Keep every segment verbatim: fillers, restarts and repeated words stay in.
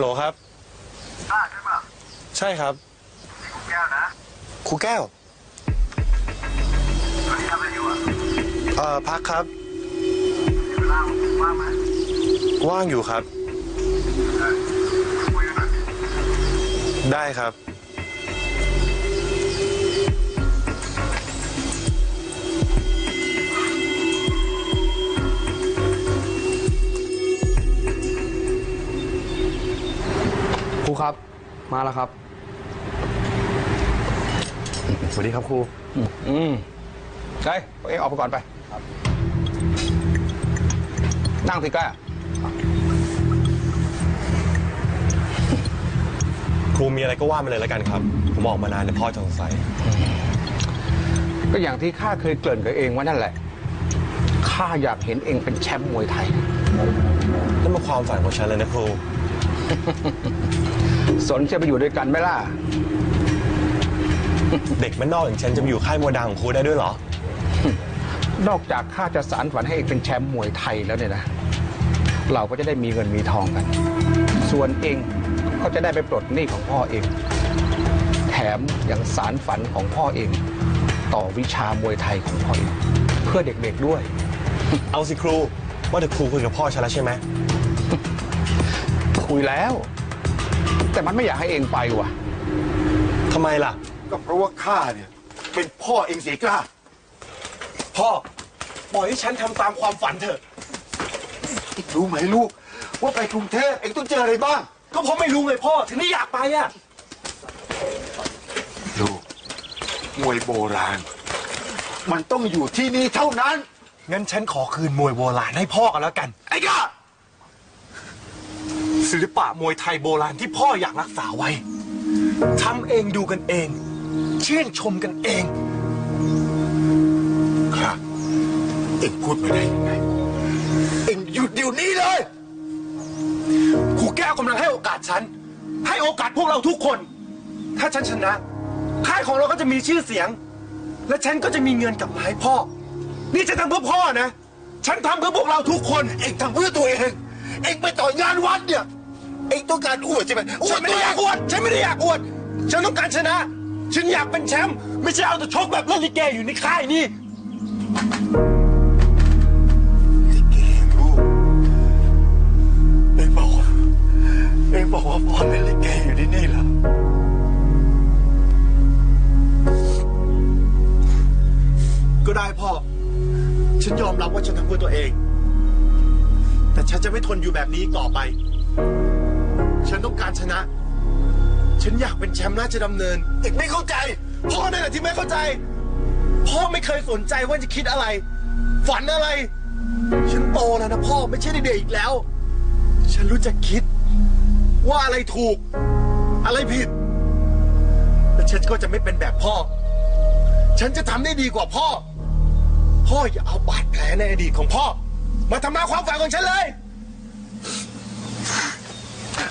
ฮัลโหลครับอ่าใช่ป่ะใช่ครับครูแก้วนะครูแก้วตอนนี้ทำอะไรอยู่อ่ะเอ่อพักครับเวลาว่างไหมว่างอยู่ครับคุยกันหน่อยได้ครับครูครับมาแล้วครับสวัสดีครับครูอืมไปเอ็งออกไปก่อนไปนั่งสิแกครูมีอะไรก็ว่ามาเลยแล้วกันครับผมออกมานานแล้วพ่อจะสงสัยก็อย่างที่ข้าเคยเกริ่นกับเองว่านั่นแหละข้าอยากเห็นเองเป็นแชมป์มวยไทยนั่นเป็นความฝันของฉันเลยนะครูสนใจไปอยู่ด้วยกันไหมล่ะเด็กมันนอกอย่างฉันจะอยู่ค่ายมวยดังของครูได้ด้วยเหรอนอกจากข้าจะสานฝันให้เองเป็นแชมป์มวยไทยแล้วเนี่ยนะเราก็จะได้มีเงินมีทองกันส่วนเองก็จะได้ไปปลดหนี้ของพ่อเองแถมยังสานฝันของพ่อเองต่อวิชามวยไทยของพ่อเองเพื่อเด็กๆด้วยเอาสิครูว่าแต่ครูคุยกับพ่อฉันแล้วใช่ไหมคุยแล้วแต่มันไม่อยากให้เองไปว่ะทำไมล่ะก็เพราะว่าข้าเนี่ยเป็นพ่อเองเสียกล้าพ่อปล่อยให้ฉันทำตามความฝันเถอะรู้ไหมลูกว่าไปกรุงเทพเองต้องเจออะไรบ้างก็เพราะไม่รู้ไงพ่อถึงไม่อยากไปอ่ะลูกมวยโบราณมันต้องอยู่ที่นี่เท่านั้นงั้นฉันขอคืนมวยโบราณให้พ่อกันแล้วกันไอ้กล้าศิลปะมวยไทยโบราณที่พ่ออยากรักษาไว้ทำเองดูกันเองชื่นชมกันเองครับเอ็งพูดไม่ได้ยังไงเอ็งหยุดเดี๋ยวนี้เลยครูแก้วกำลังให้โอกาสฉันให้โอกาสพวกเราทุกคนถ้าฉันชนะค่ายของเราก็จะมีชื่อเสียงและฉันก็จะมีเงินกลับมาให้พ่อนี่จะทำเพื่อพ่อนะฉันทำเพื่อพวกเราทุกคนเอ็งทำเพื่อตัวเองเอ็งไปต่อยงานวัดเนี่ยเอ็งต้องการอวดใช่ไหมอวดไม่ได้อยากอวดฉันไม่ได้อยากอวดฉันต้องการชนะฉันอยากเป็นแชมป์ไม่ใช่เอาแต่ชกแบบเล่นลิเกอยู่ในค่ายนี่ลิเกรู้เอ็งบอกเอ็งบอกว่าพ่อเล่นลิเกอยู่ที่นี่เหรอก็ได้พ่อฉันยอมรับว่าฉันทำเพื่อตัวเองแต่ฉันจะไม่ทนอยู่แบบนี้ต่อไปฉันต้องการชนะฉันอยากเป็นแชมป์ราชดำเนินเด็กไม่เข้าใจพ่อนั่นแหละที่ไม่เข้าใจพ่อไม่เคยสนใจว่าจะคิดอะไรฝันอะไรฉันโตแล้วนะพ่อไม่ใช่เด็กอีกแล้วฉันรู้จักคิดว่าอะไรถูกอะไรผิดแต่ฉันก็จะไม่เป็นแบบพ่อฉันจะทำได้ดีกว่าพ่อพ่ออย่าเอาบาดแผลในอดีตของพ่อมาทำลายความฝันของฉันเลย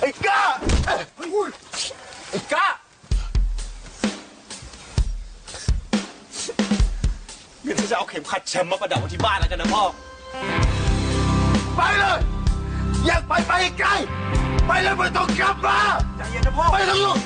ไอ้กล้าไอ้กล้าเดี๋ยวจะเอาเข็มขัดแชมป์มาประดับที่บ้านแล้วกันนะพ่อไปเลยอยากไปไปไกลไปเลยไม่ต้องกลับมาใจเย็นนะพ่อไปทั้งลูก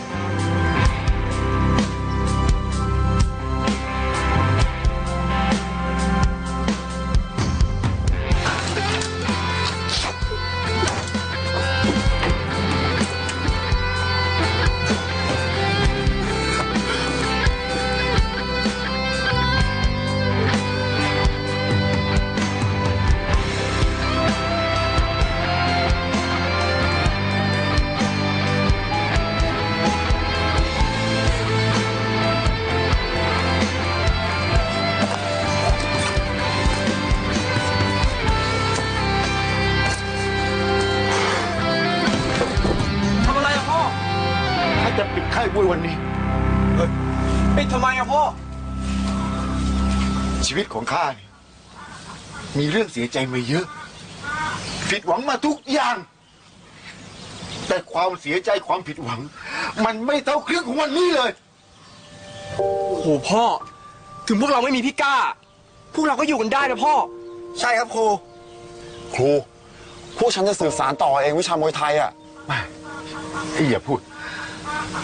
วันนี้ปิดทำไมอะพ่อชีวิตของข้าเนี่ยมีเรื่องเสียใจมาเยอะผิดหวังมาทุกอย่างแต่ความเสียใจความผิดหวังมันไม่เท่าเครื่องของวันนี้เลยโหพ่อถึงพวกเราไม่มีพี่ก้าพวกเราก็อยู่กันได้นะพ่อใช่ครับครูครูพวกฉันจะสื่อสารต่อเองวิชามวยไทยอะ อย่าพูด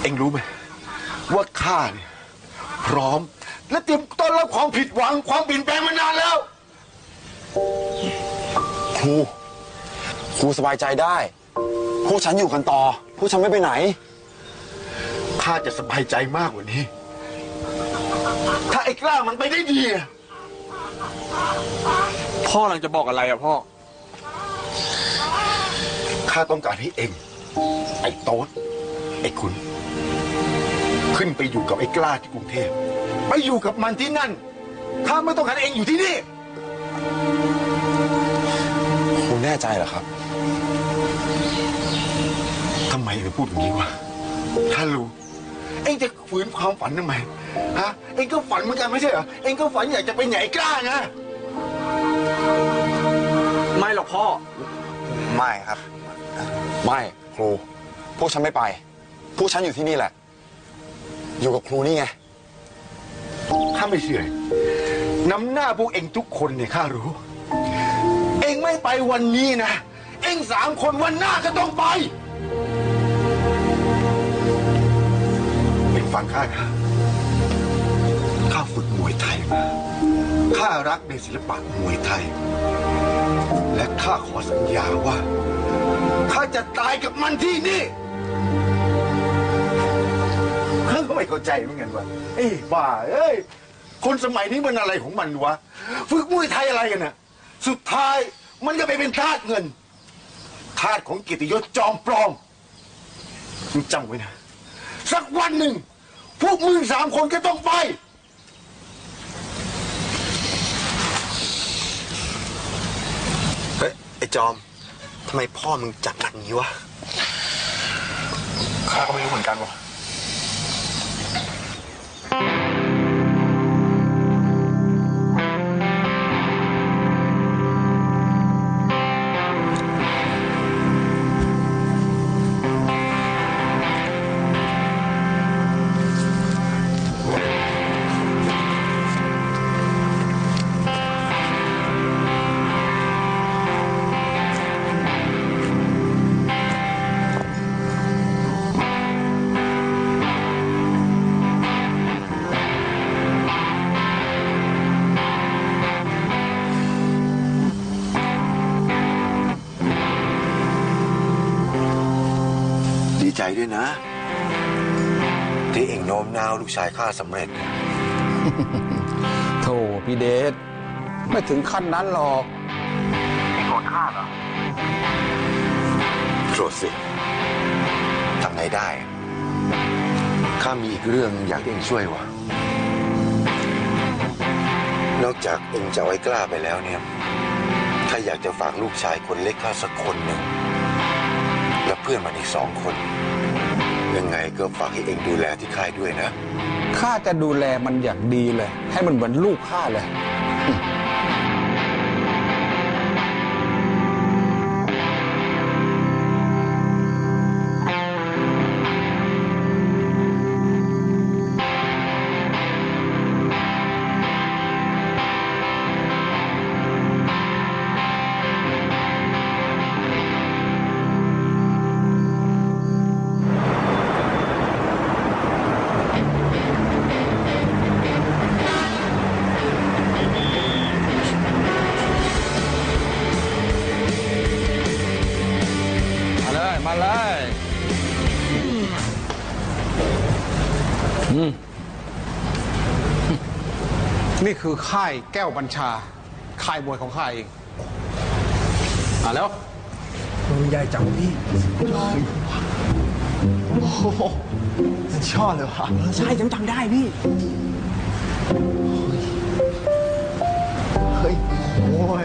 เอ็งรู้ไหมว่าข้าเนี่ยพร้อมและเตรียมต้อนรับความผิดหวังความเปลี่ยนแปลงมานานแล้วครูครูสบายใจได้พวกฉันอยู่กันต่อพวกฉันไม่ไปไหนข้าจะสบายใจมากกว่านี้ถ้าไอ้กล้ามันไปได้ดีพ่อกำลังจะบอกอะไรอะพ่อข้าต้องการให้เองไอ้โต๊ดไอ้คุณขึ้นไปอยู่กับไอ้กล้าที่กรุงเทพไปอยู่กับมันที่นั่นข้าไม่ต้องการเองอยู่ที่นี่คุณแน่ใจเหรอครับทำไมถึงพูดอย่างนี้วะถ้ารู้เองจะฝืนความฝันทำไมฮะเองก็ฝันเหมือนกันไม่ใช่เหรอเองก็ฝันอยากจะไปไหนกล้านะไม่หรอกพ่อไม่ครับไม่ครูพวกฉันไม่ไปพวกฉันอยู่ที่นี่แหละอยู่กับครูนี่ไงข้าไม่เชื่อน้ำหน้าพวกเองทุกคนเนี่ยข้ารู้เองไม่ไปวันนี้นะเองสามคนวันหน้าก็ต้องไปเองฟังข้านะข้าฝึกมวยไทยมาข้ารักในศิลปะมวยไทยและข้าขอสัญญาว่าข้าจะตายกับมันที่นี่ข้าก็ไม่เข้าใจเหมือนกันว่าไอ้บ้าเอ้ยคนสมัยนี้มันอะไรของมันวะฝึกมวยไทยอะไรกันน่ะสุดท้ายมันก็ไปเป็นทาสเงินทาสของกิตติยศจอมปลอมมึงจำไว้นะสักวันหนึ่งพวกมึงสามคนก็ต้องไปเฮ้ยไอ้จอมทำไมพ่อมึงจัดหนักนี้วะข้าก็ไม่รู้เหมือนกันวะด้วยนะที่เอ็งโน้มน้าวลูกชายข้าสำเร็จโธ่พี่เดชไม่ถึงขั้นนั้นหรอกเอ็งโกรธข้าเหรอโกรธสิทำไงได้ข้ามีอีกเรื่องอยากให้เอ็งช่วยวะนอกจากเอ็งจะไว้กล้าไปแล้วเนี่ยถ้าอยากจะฝากลูกชายคนเล็กข้าสักคนหนึ่งเพื่อนมันอีกสองคนยังไงก็ฝากให้เองดูแลที่ค่ายด้วยนะข้าจะดูแลมันอย่างดีเลยให้มันเหมือนลูกข้าเลยนี่คือค่ายแก้วบัญชาค่ายมวยของข้าเองอ่ะแล้วมือใหญ่จังพี่โอ้โหชอบเลยว่ะใช่จำจำได้พี่เฮ้ยโอ้ย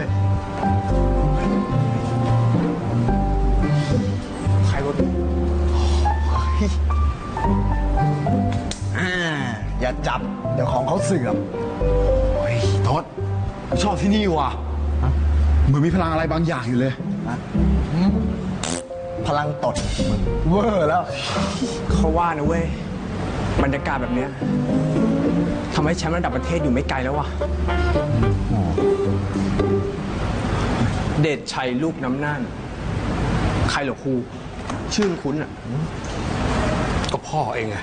ใครรถอย่าจับเดี๋ยวของเขาเสื่อมโอ้ยทศชอบที่นี่ว่ะเหมือนมีพลังอะไรบางอย่างอยู่เลยพลังตดเวอร์แล้วเขาว่านะเว้ยบรรยากาศแบบเนี้ยทำให้แชมป์ระดับประเทศอยู่ไม่ไกลแล้วว่ะเดชชัยลูกน้ำน่านใครหรอครู ชื่อคุ้นอ่ะก็พ่อเองไง